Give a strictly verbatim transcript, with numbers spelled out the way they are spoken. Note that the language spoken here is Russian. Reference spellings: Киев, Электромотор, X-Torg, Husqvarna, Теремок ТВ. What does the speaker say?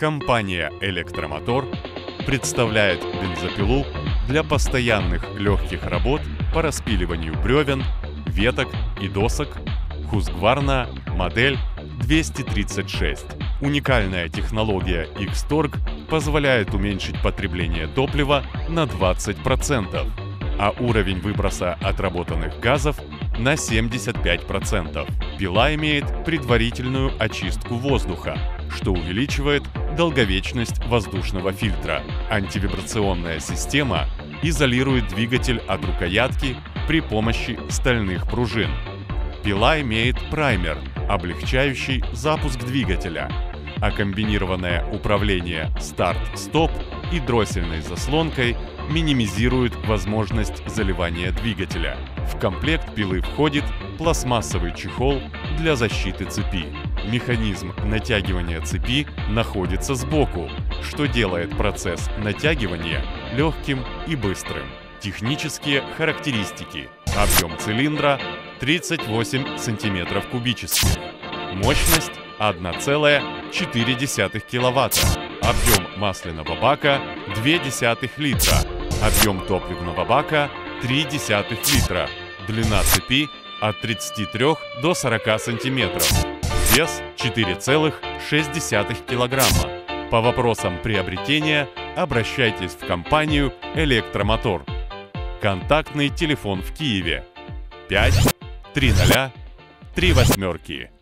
Компания «Электромотор» представляет бензопилу для постоянных легких работ по распиливанию бревен, веток и досок Husqvarna модель двести тридцать шесть. Уникальная технология X-Torg позволяет уменьшить потребление топлива на двадцать процентов, а уровень выброса отработанных газов на семьдесят пять процентов. Пила имеет предварительную очистку воздуха, что увеличивает долговечность воздушного фильтра. Антивибрационная система изолирует двигатель от рукоятки при помощи стальных пружин. Пила имеет праймер, облегчающий запуск двигателя, а комбинированное управление старт-стоп и дроссельной заслонкой минимизирует возможность заливания двигателя. В комплект пилы входит пластмассовый чехол для защиты цепи. Механизм натягивания цепи находится сбоку, что делает процесс натягивания легким и быстрым. Технические характеристики. Объем цилиндра тридцать восемь сантиметров кубических. Мощность одна целая четыре десятых киловатта. Объем масляного бака два и две десятых литра. Объем топливного бака три и три десятых литра. Длина цепи от тридцати трёх до сорока сантиметров. Вес четыре и шесть десятых килограмма. По вопросам приобретения обращайтесь в компанию «Электромотор». Контактный телефон в Киеве пять три ноль три восемь.